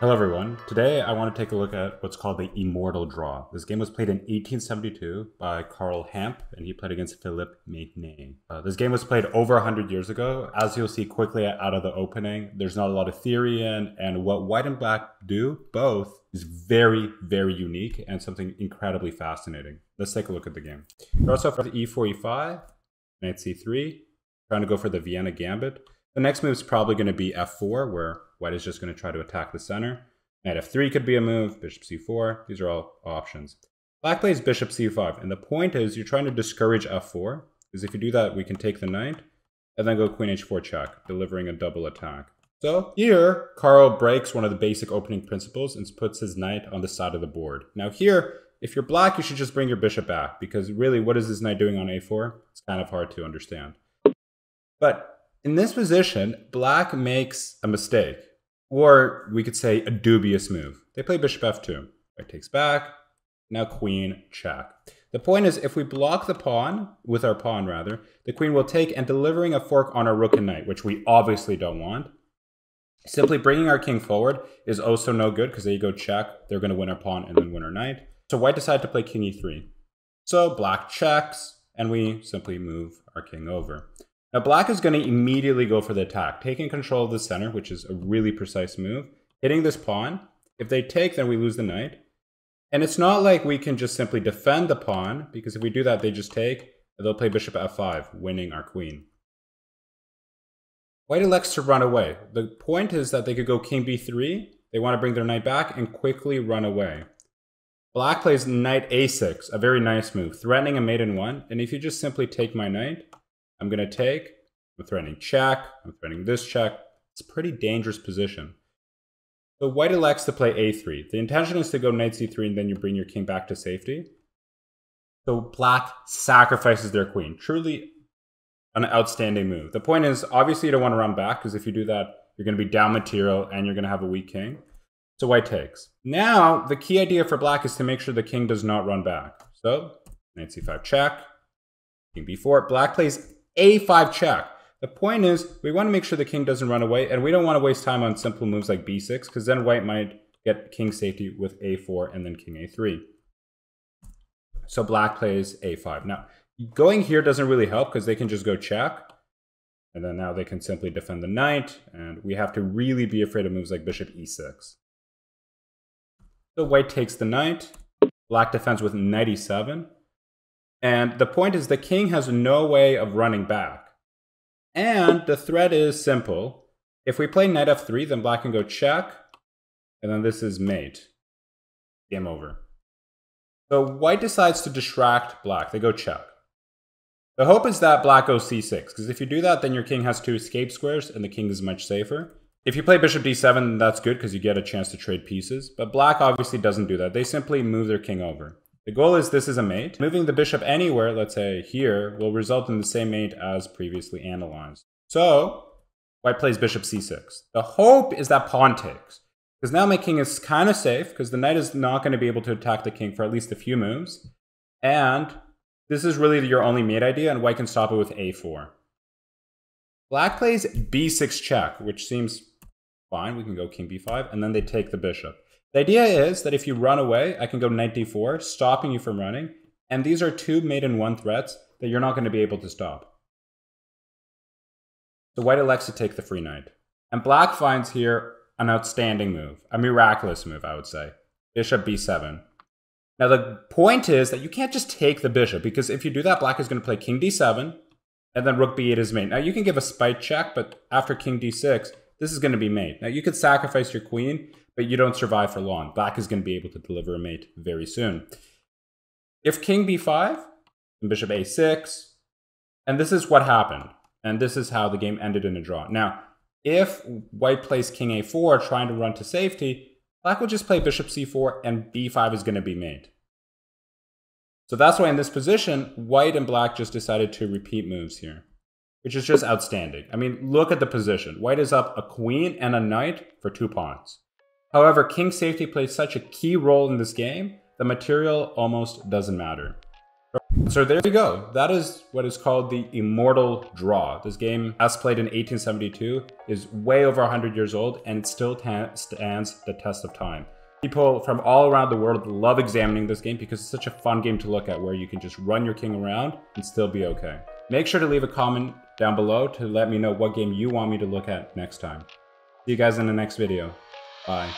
Hello everyone, today I want to take a look at what's called the Immortal Draw. This game was played in 1872 by Carl Hamppe, and he played against Philip Meitner. This game was played over 100 years ago. As you'll see quickly out of the opening, there's not a lot of theory in, and what white and black do both is very, very unique and something incredibly fascinating. Let's take a look at the game. Starts off with e4, e5, knight c3, trying to go for the Vienna Gambit. The next move is probably going to be f4, where white is just going to try to attack the center. Knight f3 could be a move, bishop c4. These are all options. Black plays bishop c5, and the point is you're trying to discourage f4, because if you do that, we can take the knight, and then go queen h4 check, delivering a double attack. So here, Carl breaks one of the basic opening principles and puts his knight on the side of the board. Now here, if you're black, you should just bring your bishop back, because really, what is this knight doing on a4? It's kind of hard to understand. But in this position, black makes a mistake, or we could say a dubious move. They play bishop f2. White takes back, now queen check. The point is, if we block the pawn, with our pawn rather, the queen will take and delivering a fork on our rook and knight, which we obviously don't want. Simply bringing our king forward is also no good, because they go check, they're going to win our pawn and then win our knight. So white decided to play king e3. So black checks, and we simply move our king over. Now, black is going to immediately go for the attack, taking control of the center, which is a really precise move, hitting this pawn. If they take, then we lose the knight. And it's not like we can just simply defend the pawn, because if we do that, they just take, and they'll play bishop f5, winning our queen. White elects to run away. The point is that they could go king b3, they want to bring their knight back, and quickly run away. Black plays knight a6, a very nice move, threatening a maiden one, and if you just simply take my knight, I'm going to take, I'm threatening check, I'm threatening this check. It's a pretty dangerous position. So white elects to play a3. The intention is to go knight c3 and then you bring your king back to safety. So black sacrifices their queen. Truly an outstanding move. The point is, obviously you don't want to run back because if you do that, you're going to be down material and you're going to have a weak king. So white takes. Now, the key idea for black is to make sure the king does not run back. So knight c5 check, king b4. Black plays a5 check. The point is, we want to make sure the king doesn't run away, and we don't want to waste time on simple moves like b6, because then white might get king safety with a4 and then king a3. So black plays a5. Now, going here doesn't really help, because they can just go check, and then now they can simply defend the knight, and we have to really be afraid of moves like bishop e6. So white takes the knight. Black defends with knight e7. And the point is the king has no way of running back. And the threat is simple. If we play knight f3, then black can go check. And then this is mate. Game over. So white decides to distract black. They go check. The hope is that black goes c6. Because if you do that, then your king has two escape squares and the king is much safer. If you play bishop d7, that's good because you get a chance to trade pieces. But black obviously doesn't do that. They simply move their king over. The goal is this is a mate. Moving the bishop anywhere, let's say here, will result in the same mate as previously analyzed. So white plays bishop c6. The hope is that pawn takes. Because now my king is kind of safe, because the knight is not going to be able to attack the king for at least a few moves. And this is really your only mate idea, and white can stop it with a4. Black plays b6 check, which seems fine. We can go king b5, and then they take the bishop. The idea is that if you run away, I can go knight d4, stopping you from running. And these are two mate-in-one threats that you're not going to be able to stop. So white elects to take the free knight. And black finds here an outstanding move, a miraculous move, I would say. Bishop b7. Now the point is that you can't just take the bishop, because if you do that, black is going to play king d7, and then rook b8 is mate. Now you can give a spite check, but after king d6, this is going to be mate. Now you could sacrifice your queen, but you don't survive for long. Black is going to be able to deliver a mate very soon. If king b5, and bishop a6, and this is what happened. And this is how the game ended in a draw. Now, if white plays king a4, trying to run to safety, black will just play bishop c4, and b5 is going to be mate. So that's why in this position, white and black just decided to repeat moves here, which is just outstanding. I mean, look at the position. White is up a queen and a knight for two pawns. However, king safety plays such a key role in this game, the material almost doesn't matter. So there you go. That is what is called the Immortal Draw. This game, as played in 1872, is way over 100 years old, and it still stands the test of time. People from all around the world love examining this game because it's such a fun game to look at, where you can just run your king around and still be okay. Make sure to leave a comment down below to let me know what game you want me to look at next time. See you guys in the next video. Bye.